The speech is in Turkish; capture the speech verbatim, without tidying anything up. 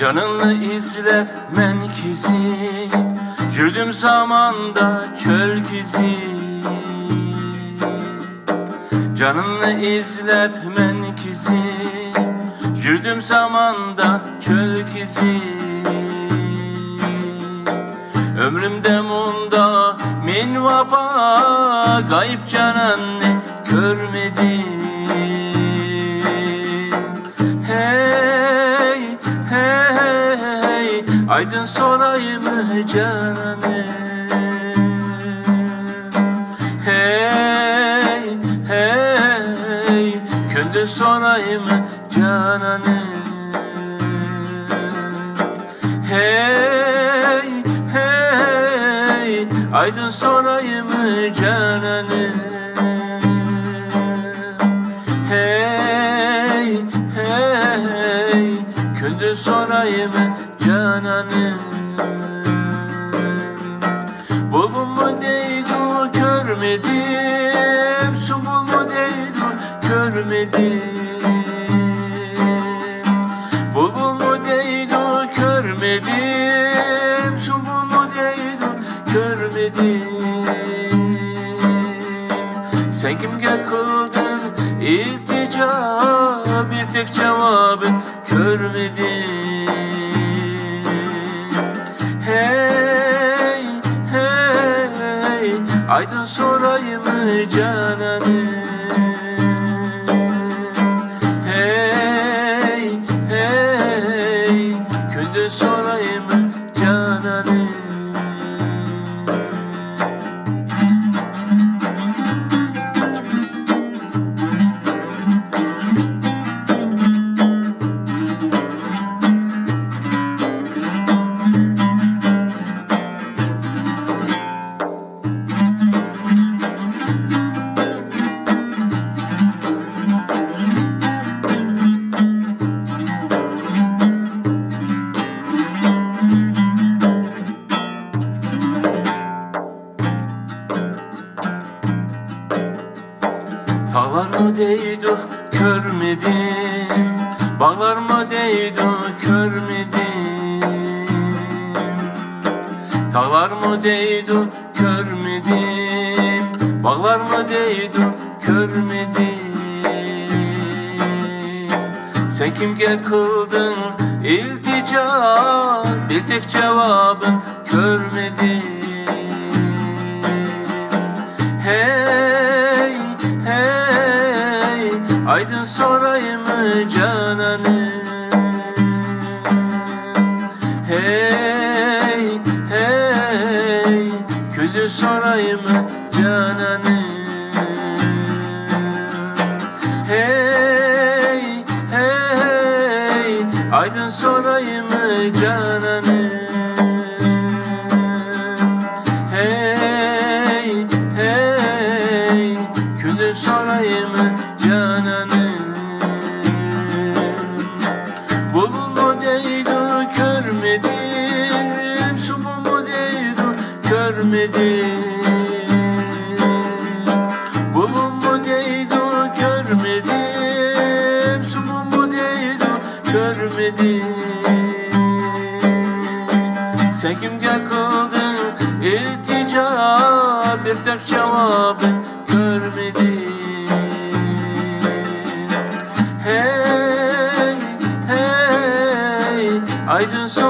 Canını izler menkizi, jürdüm zamanda çöl kizi. Canını izler menkizi, jürdüm zamanda çöl kizi. Ömrümde munda min vaba, gayip canını görmedim. Aydın sorayım cananı, hey hey, kündüz sorayım cananı, hey hey, aydın sorayım cananı, hey hey, kündüz sorayım cananım. Bulbul mu deydu körmedim, sumbul mu deydu körmedim. Bulbul mu deydu körmedim, sumbul mu deydu körmedim. Sen kimge kıldın iltica, bir tek cevabı körmedim. Hey, hey, aydın sorayım cananı, hey, hey, kündüz sorayım cananı. Dağlar mı deydu körmedim, bağlar mı deydu körmedim. Dağlar mı deydu körmedim, bağlar mı deydu körmedim. Sen kimge kıldın iltica, bir tek cevabın körmedim. Hey, aydın sorayım cananı, hey hey, küldüz sorayım cananı, hey hey, aydın sorayım cananı, hey hey, küldüz sorayım cananım. Bulbul mu deydu körmedim, sumbul mu deydu körmedim. Bulbul mu deydu körmedim, sumbul mu deydu körmedim. Sen kimge kıldın iltica, bir tek cevabı görmedim. Hey, hey, aydın.